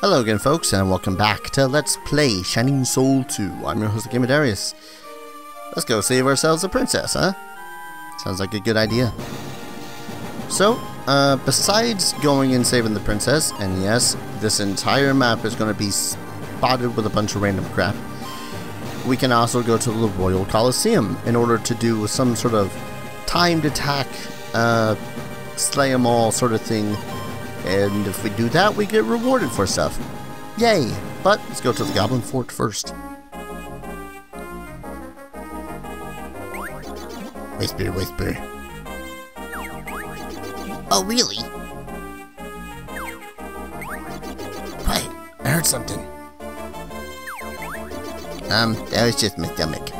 Hello again, folks, and welcome back to Let's Play Shining Soul 2. I'm your host, TheGamerDarius. Let's go save ourselves a princess, huh? Sounds like a good idea. So, besides going and saving the princess, and yes, this entire map is going to be spotted with a bunch of random crap, we can also go to the Royal Coliseum in order to do some sort of timed attack, slay 'em all sort of thing. And if we do that, we get rewarded for stuff. Yay! But let's go to the Goblin Fort first. Whisper, whisper. Oh, really? Quiet, I heard something. That was just my stomach.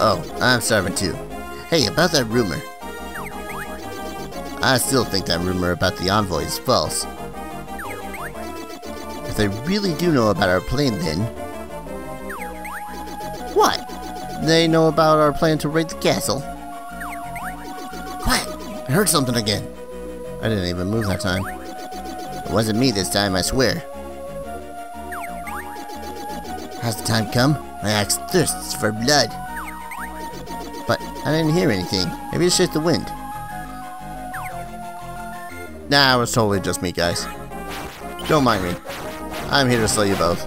Oh, I'm starving too. Hey, about that rumor. I still think that rumor about the envoy is false. If they really do know about our plan, then... What? They know about our plan to raid the castle. Quiet! I heard something again. I didn't even move that time. It wasn't me this time, I swear. Has the time come? My axe thirsts for blood. But I didn't hear anything. Maybe it's just the wind. Nah, it was totally just me, guys. Don't mind me. I'm here to slay you both.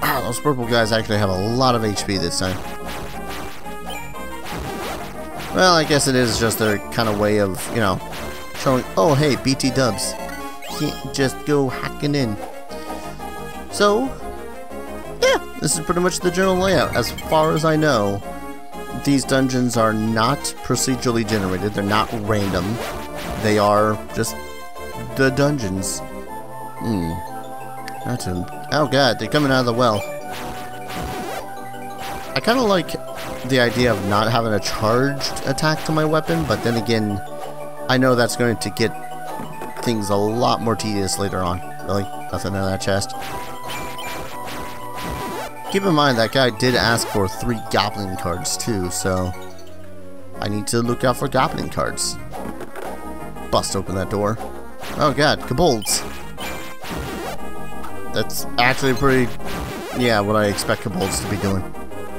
Wow, those purple guys actually have a lot of HP this time. Well, I guess it is just their kind of way of, you know, showing, oh, hey, BT dubs. Can't just go hacking in. So, yeah, this is pretty much the general layout. As far as I know, these dungeons are not procedurally generated. They're not random. They are just the dungeons. Oh god, they're coming out of the well. I kind of like the idea of not having a charged attack to my weapon, but then again, I know that's going to get things a lot more tedious later on. Really? Nothing in that chest. Keep in mind, that guy did ask for 3 goblin cards too, so I need to look out for goblin cards. Bust open that door. Oh god, kobolds. That's actually pretty, yeah, what I expect kobolds to be doing.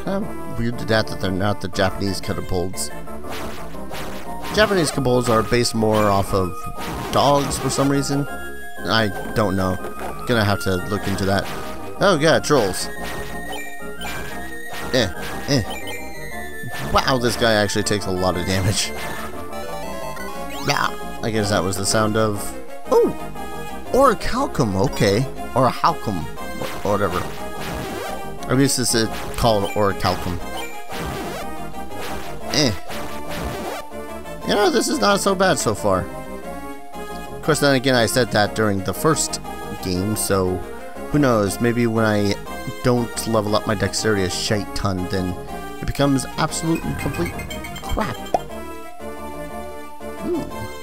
Kind of weird to that they're not the Japanese kobolds. Japanese kobolds are based more off of dogs for some reason. I don't know. Gonna have to look into that. Oh god, trolls. Wow, this guy actually takes a lot of damage. Yeah. I guess that was the sound of... Oh! Orichalcum, okay. Orichalcum, or whatever. I guess it's called Orichalcum. You know, this is not so bad so far. Of course, then again, I said that during the first game, so... Who knows, maybe when I don't level up my dexterity a shite ton, then it becomes absolute and complete crap.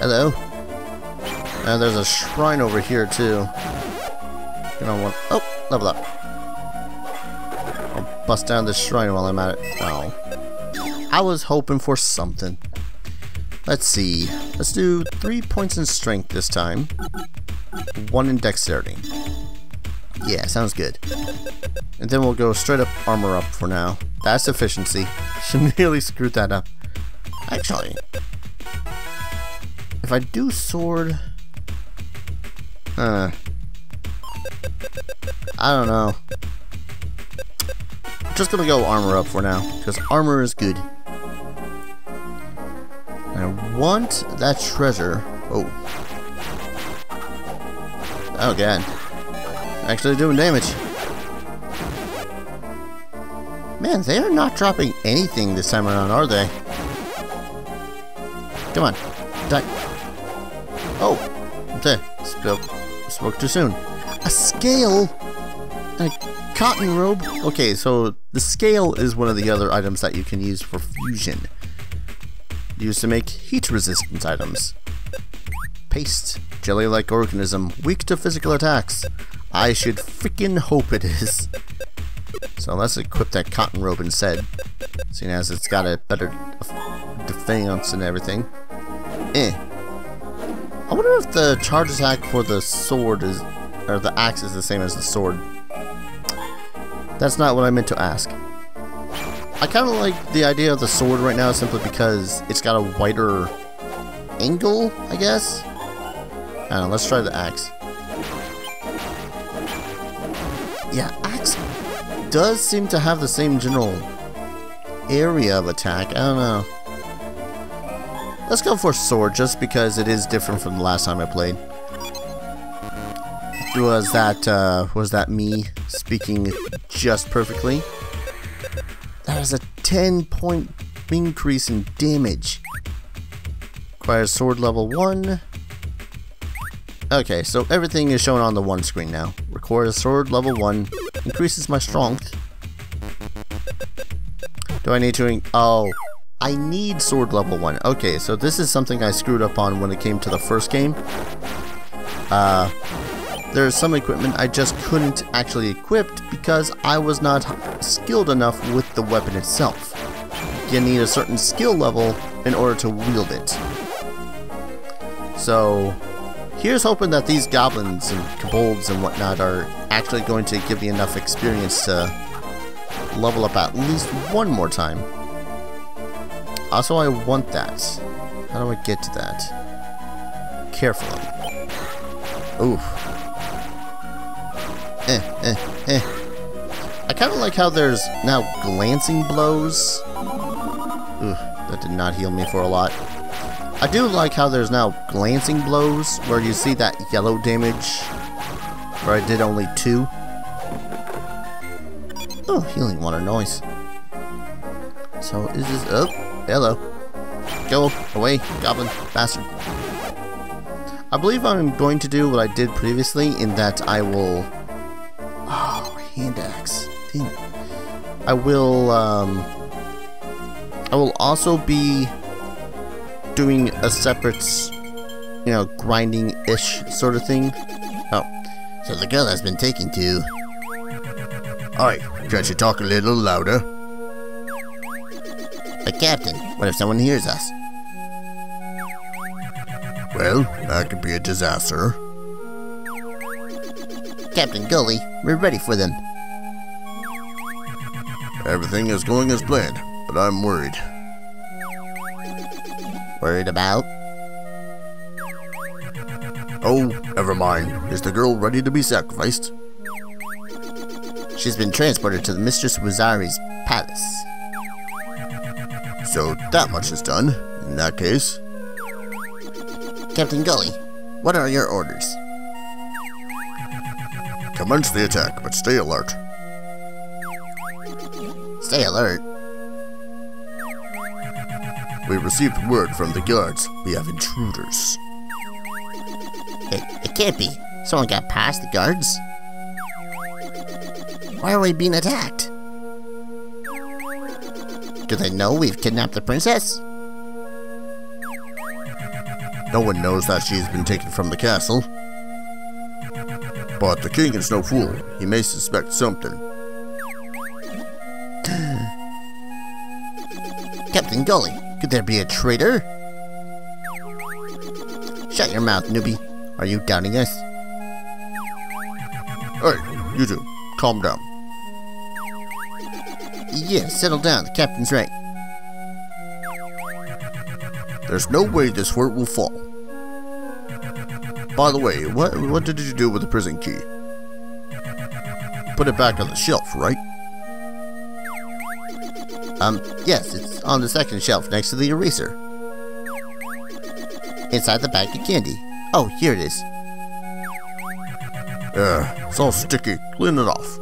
Hello. There's a shrine over here too. You don't want. Oh, level up. I'll bust down this shrine while I'm at it. Oh, I was hoping for something. Let's see. Let's do 3 points in strength this time. 1 in dexterity. Yeah, sounds good. And then we'll go straight up armor up for now. That's efficiency. She nearly screwed that up. Actually. If I do sword, I don't know. I'm just gonna go armor up for now, because armor is good. I want that treasure. Oh god, actually doing damage. Man, they are not dropping anything this time around, are they? Come on, die. Oh, there. Spoke too soon. A scale and a cotton robe. Okay, so the scale is one of the other items that you can use for fusion. Used to make heat resistance items. Paste. Jelly-like organism. Weak to physical attacks. I should freaking hope it is. So let's equip that cotton robe instead. Seeing as it's got a better defense and everything. I wonder if the charge attack for the sword is, or the axe is the same as the sword. That's not what I meant to ask. I kind of like the idea of the sword right now simply because it's got a wider angle, I guess? I don't know, let's try the axe. Yeah, axe does seem to have the same general area of attack, I don't know. Let's go for sword, just because it is different from the last time I played. Was that me speaking just perfectly? That is a 10-point increase in damage. Requires sword level 1. Okay, so everything is shown on the one screen now. Requires sword level 1. Increases my strength. Do I need to... Oh... I need sword level 1. Okay, so this is something I screwed up on when it came to the first game. There's some equipment I just couldn't actually equip because I was not skilled enough with the weapon itself. You need a certain skill level in order to wield it. So, here's hoping that these goblins and kobolds and whatnot are actually going to give me enough experience to level up at least one more time. Also, I want that. How do I get to that? Carefully. Oof. I kind of like how there's now glancing blows. Ooh, that did not heal me for a lot. I do like how there's now glancing blows, where you see that yellow damage, where I did only 2. Oh, healing water, nice. So, is this up? Hello. Go away, goblin bastard. I believe I'm going to do what I did previously in that I will... Oh, hand axe. Dang it. I will also be doing a separate, you know, grinding-ish sort of thing. Oh. So the girl has been taken to... Alright, can't you talk a little louder? But Captain, what if someone hears us? Well, that could be a disaster. Captain Gully, we're ready for them. Everything is going as planned, but I'm worried. Worried about? Oh, never mind. Is the girl ready to be sacrificed? She's been transported to the Mistress Wazari's palace. So that much is done, in that case. Captain Gully, what are your orders? Commence the attack, but stay alert. Stay alert? We received word from the guards. We have intruders. It can't be. Someone got past the guards? Why are we being attacked? Do they know we've kidnapped the princess? No one knows that she's been taken from the castle. But the king is no fool. He may suspect something. Captain Gully, could there be a traitor? Shut your mouth, newbie. Are you doubting us? Hey, you two, calm down. Yeah, settle down. The captain's right. There's no way this fort will fall. By the way, what did you do with the prison key? Put it back on the shelf, right? Yes, it's on the second shelf next to the eraser. Inside the bag of candy. Oh, here it is. It's all sticky. Clean it off.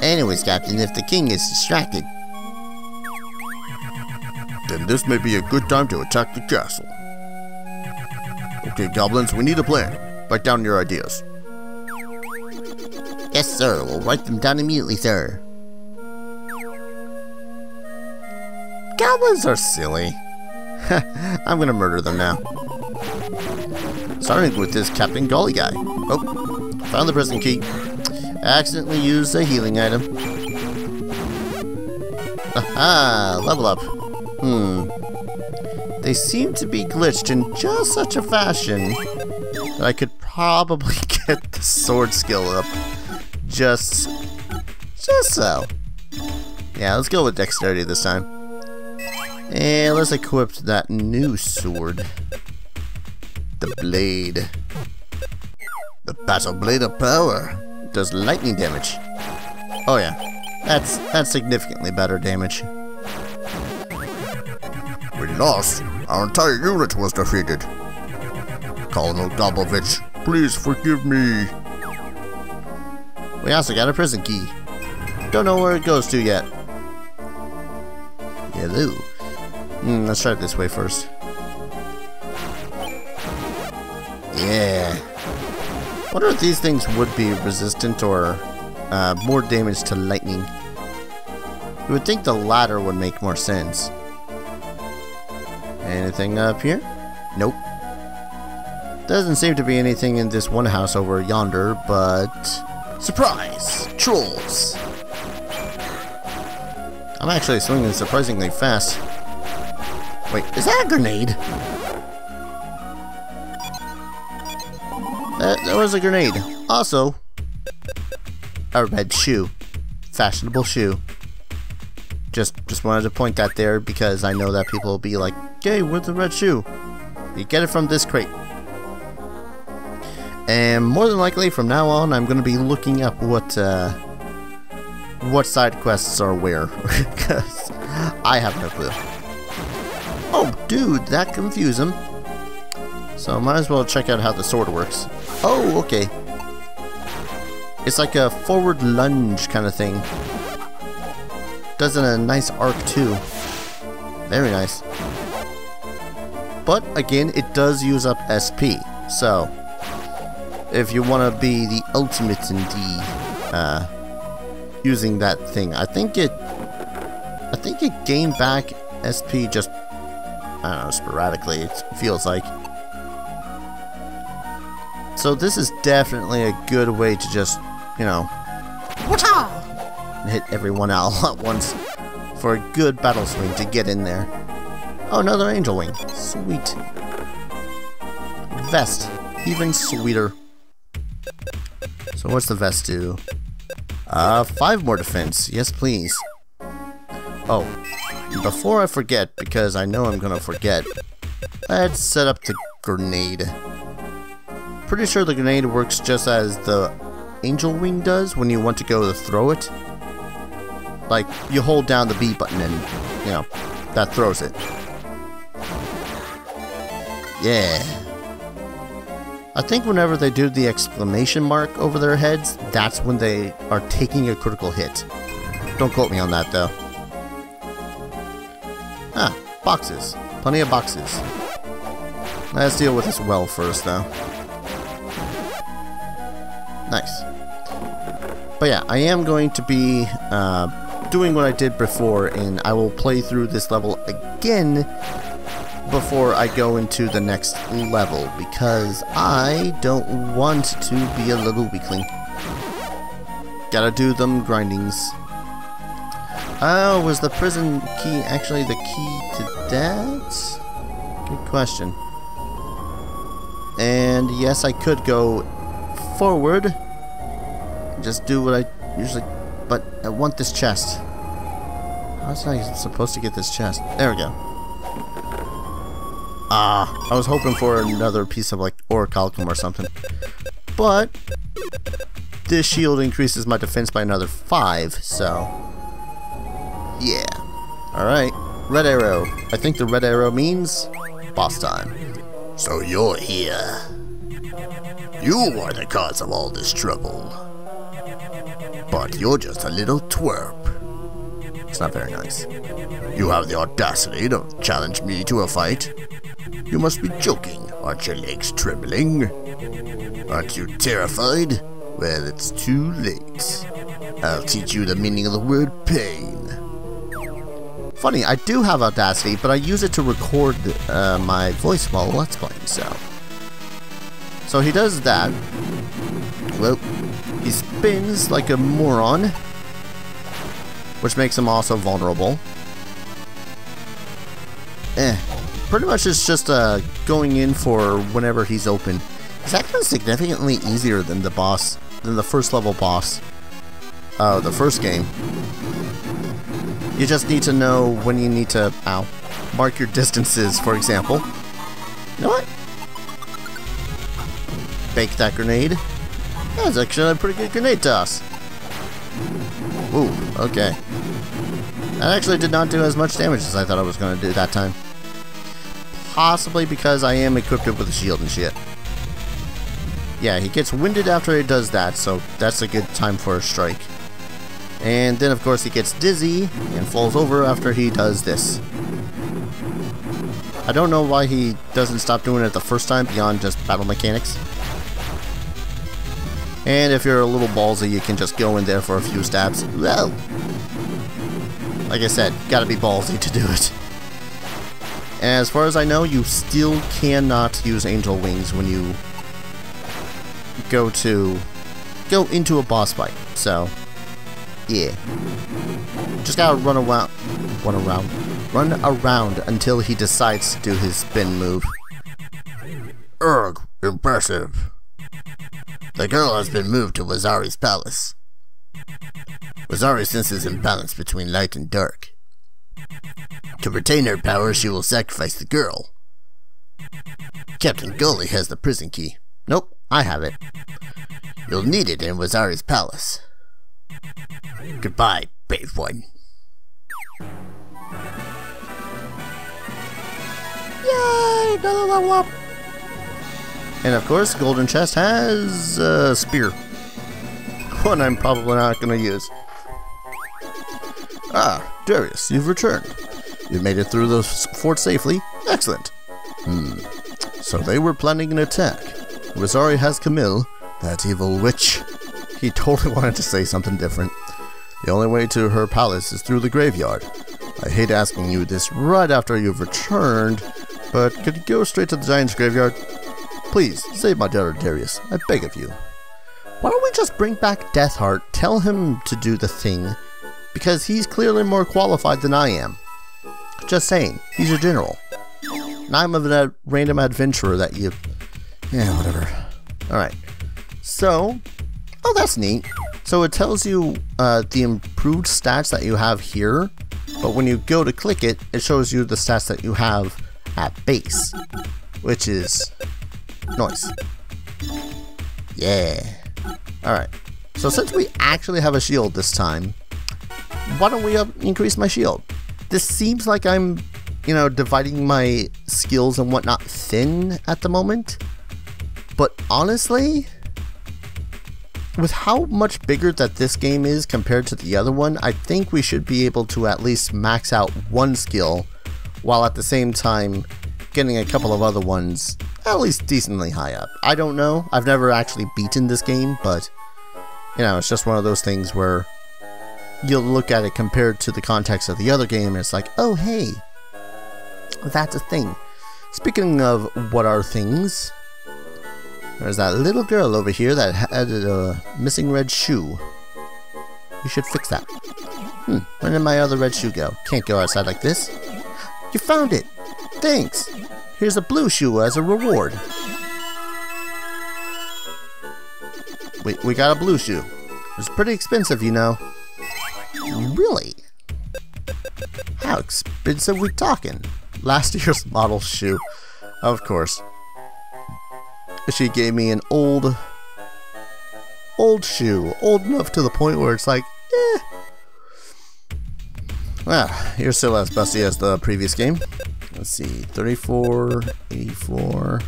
Anyways, Captain, if the king is distracted... Then this may be a good time to attack the castle. Okay, goblins, we need a plan. Write down your ideas. Yes, sir. We'll write them down immediately, sir. Goblins are silly. I'm gonna murder them now. Starting with this Captain Gully guy. Oh, found the prison key. Accidentally used a healing item. Aha! Level up. They seem to be glitched in just such a fashion that I could probably get the sword skill up just so. Yeah, let's go with dexterity this time. And let's equip that new sword. The blade. The battle blade of power. Does lightning damage. Oh yeah, that's significantly better damage. We lost. Our entire unit was defeated. Colonel Domblovich, please forgive me. We also got a prison key. Don't know where it goes to yet. Hello. Let's try it this way first. Yeah. Wonder if these things would be resistant or more damage to lightning. You would think the latter would make more sense. Anything up here? Nope. Doesn't seem to be anything in this one house over yonder, but... surprise! Trolls! I'm actually swinging surprisingly fast. Wait, is that a grenade? That was a grenade. Also, our red shoe. Fashionable shoe. Just wanted to point that there because I know that people will be like, hey, where's the red shoe? You get it from this crate. And more than likely from now on I'm gonna be looking up what side quests are where because I have no clue. Oh dude, that confused him. So might as well check out how the sword works. Oh, okay. It's like a forward lunge kind of thing. Does it a nice arc too. Very nice. But again, it does use up SP. So if you want to be the ultimate in the using that thing, I think it gained back SP just I don't know sporadically. It feels like. So this is definitely a good way to just hit everyone out at once for a good battle swing to get in there. Oh, another angel wing. Sweet. Vest. Even sweeter. So what's the vest do? 5 more defense. Yes, please. Oh, before I forget, because I know I'm gonna forget, let's set up the grenade. Pretty sure the grenade works just as the angel wing does when you want to go to throw it. Like, you hold down the B button and, you know, that throws it. Yeah. I think whenever they do the exclamation mark over their heads, that's when they are taking a critical hit. Don't quote me on that, though. Ah, boxes. Plenty of boxes. Let's deal with this well first, though. Nice. But yeah, I am going to be doing what I did before, and I will play through this level again before I go into the next level, because I don't want to be a little weakling. Gotta do them grindings. Oh, was the prison key actually the key to that? Good question. And yes, I could go forward. Just do what I usually, but I want this chest. How was I supposed to get this chest? There we go. I was hoping for another piece of like Orichalcum or something, but this shield increases my defense by another 5. So yeah. All right, red arrow. I think the red arrow means boss time. So you're here. You are the cause of all this trouble. But you're just a little twerp. It's not very nice. You have the audacity to challenge me to a fight? You must be joking. Aren't your legs trembling? Aren't you terrified? Well, it's too late. I'll teach you the meaning of the word pain. Funny, I do have audacity, but I use it to record my voice while let's playing, so he does that. Well, he spins like a moron, which makes him also vulnerable. Pretty much it's just going in for whenever he's open. It's actually significantly easier than the boss, than the first level boss, the first game. You just need to know when you need to, mark your distances, for example. You know what? Bake that grenade. That was actually a pretty good grenade toss. Ooh, okay. That actually did not do as much damage as I thought I was going to do that time. Possibly because I am equipped with a shield and shit. Yeah, he gets winded after he does that, so that's a good time for a strike. And then, of course, he gets dizzy and falls over after he does this. I don't know why he doesn't stop doing it the first time beyond just battle mechanics. And if you're a little ballsy, you can just go in there for a few stabs. Well, like I said, gotta be ballsy to do it. As far as I know, you still cannot use angel wings when you go into a boss fight. So, yeah, just gotta run around until he decides to do his spin move. Urgh, impressive. The girl has been moved to Wazari's palace. Wazari senses imbalance between light and dark. To retain her power, she will sacrifice the girl. Captain Gully has the prison key. Nope, I have it. You'll need it in Wazari's palace. Goodbye, brave one. Yay! Another level up! And of course, Golden Chest has a spear. One I'm probably not going to use. Ah, Darius, you've returned. You've made it through the fort safely. Excellent. Hmm. So they were planning an attack. Rosari has Camille, that evil witch. He totally wanted to say something different. The only way to her palace is through the graveyard. I hate asking you this right after you've returned, but could you go straight to the giant's graveyard? Please, save my daughter Darius, I beg of you. Why don't we just bring back Death Heart, tell him to do the thing, because he's clearly more qualified than I am. Just saying, he's a general. And I'm a random adventurer that you... yeah, whatever. Alright. So... oh, that's neat. So it tells you the improved stats that you have here, but when you go to click it, it shows you the stats that you have at base, which is nice. Yeah. Alright. So since we actually have a shield this time, why don't we increase my shield? This seems like I'm, you know, dividing my skills and whatnot thin at the moment, but honestly... with how much bigger that this game is compared to the other one, I think we should be able to at least max out one skill, while at the same time getting a couple of other ones at least decently high up. I don't know, I've never actually beaten this game, but you know, it's just one of those things where you'll look at it compared to the context of the other game and it's like, oh hey, that's a thing. Speaking of what are things, there's that little girl over here that had a missing red shoe. You should fix that. Hmm, where did my other red shoe go? Can't go outside like this. You found it! Thanks! Here's a blue shoe as a reward. Wait, we got a blue shoe. It's pretty expensive, you know. Really? How expensive we talking? Last year's model shoe. Of course. She gave me an old shoe, old enough to the point where it's like, eh. Well, you're still as busty as the previous game. Let's see, 34, 84.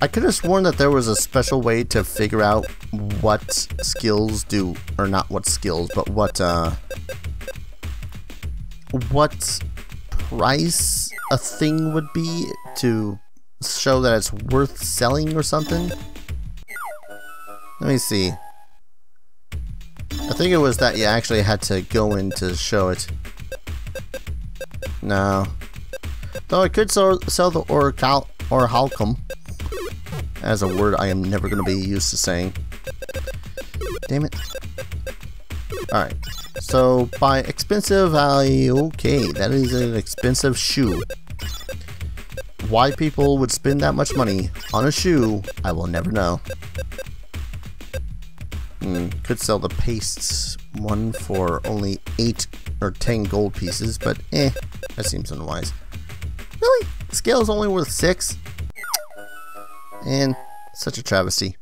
I could have sworn that there was a special way to figure out what skills do, or not what skills, but what price a thing would be to show that it's worth selling or something. Let me see. I think it was that you actually had to go in to show it. No. Though I could sell the Orichalcum. As a word I am never going to be used to saying. Damn it. Alright. So by expensive, okay, that is an expensive shoe. Why people would spend that much money on a shoe, I will never know. Could sell the pastes one for only 8 or 10 gold pieces, but eh, that seems unwise. Really? The scale is only worth 6? And such a travesty.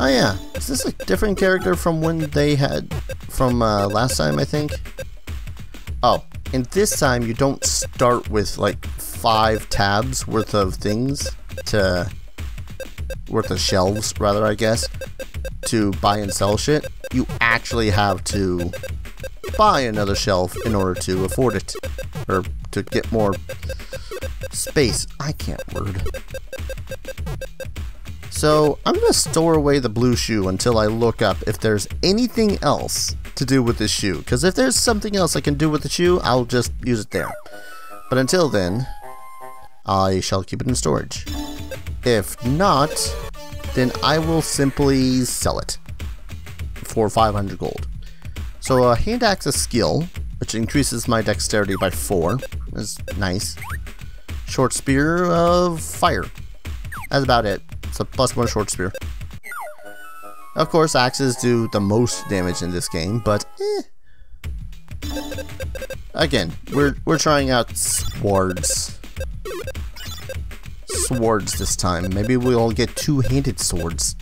Oh yeah, is this a different character from when they had from last time, I think? Oh, and this time you don't start with like 5 tabs worth of things to worth of shelves rather, I guess, to buy and sell shit. You actually have to buy another shelf in order to afford it or to get more space. I can't word. So I'm gonna store away the blue shoe until I look up if there's anything else to do with this shoe, because if there's something else I can do with the shoe, I'll just use it there. But until then, I shall keep it in storage. If not, then I will simply sell it for 500 gold. So a hand axe is a skill, which increases my dexterity by 4. That's nice. Short spear of fire. That's about it. It's a +1 short spear. Of course, axes do the most damage in this game, but eh. Again, we're trying out swords. Swords this time. Maybe we'll get two-handed swords.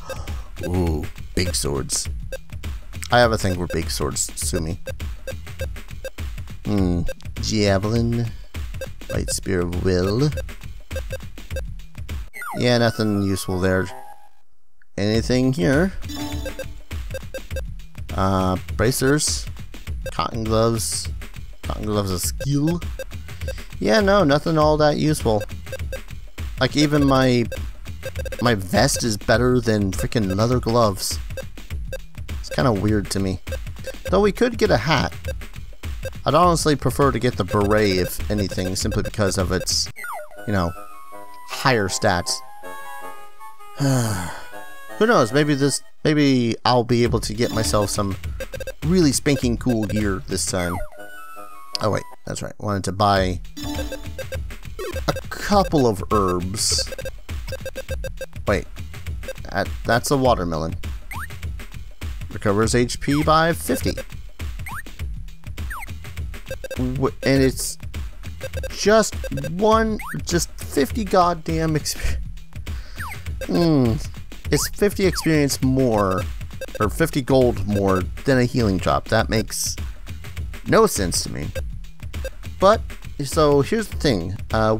Ooh, big swords. I have a thing for big swords, Sumi. Javelin. Light spear of will. Yeah, nothing useful there. Anything here? Bracers. Cotton gloves. Cotton gloves a skill. Yeah, no, nothing all that useful. Like, even my vest is better than freaking leather gloves. It's kind of weird to me. Though we could get a hat. I'd honestly prefer to get the beret, if anything, simply because of its, you know, higher stats. Who knows, maybe I'll be able to get myself some really spanking cool gear this time. Oh wait, that's right, wanted to buy a couple of herbs. Wait, that's a watermelon. Recovers HP by 50. And it's just 50 goddamn experience. It's 50 experience more, or 50 gold more than a healing drop. That makes no sense to me. But so here's the thing,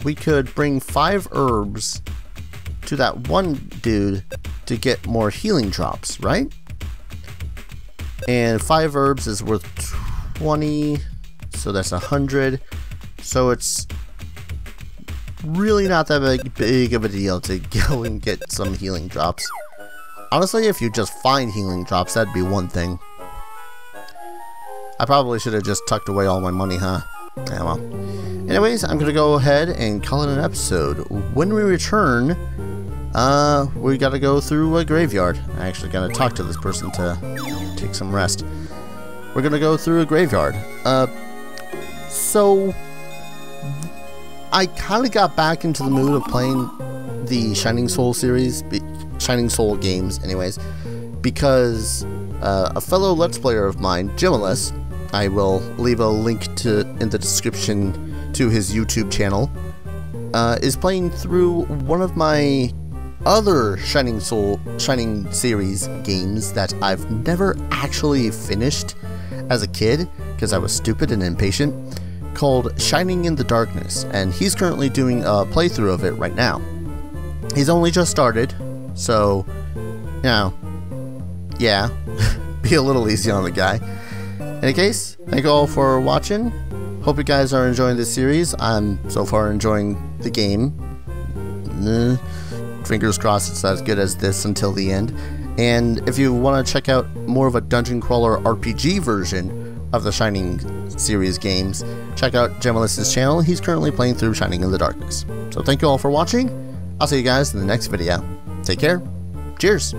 we could bring 5 herbs to that one dude to get more healing drops, right? And 5 herbs is worth 20, so that's 100. So it's really not that big of a deal to go and get some healing drops. Honestly, if you just find healing drops, that'd be one thing. I probably should have just tucked away all my money, huh? Yeah, well. Anyways, I'm gonna go ahead and call it an episode. When we return, we gotta go through a graveyard. I actually gotta talk to this person to take some rest. We're gonna go through a graveyard. So I kinda got back into the mood of playing the Shining Soul series, Shining Soul games, anyways, because a fellow Let's Player of mine, Jemalas, I will leave a link to in the description to his YouTube channel, is playing through one of my other Shining series games that I've never actually finished as a kid because I was stupid and impatient, called Shining in the Darkness, and he's currently doing a playthrough of it right now. He's only just started, so, you know, yeah, be a little easy on the guy. In any case, thank you all for watching. Hope you guys are enjoying this series. I'm so far enjoying the game. Fingers crossed it's as good as this until the end. And if you want to check out more of a dungeon crawler RPG version of the Shining series games, check out Jemalas' channel. He's currently playing through Shining in the Darkness. So thank you all for watching. I'll see you guys in the next video. Take care. Cheers.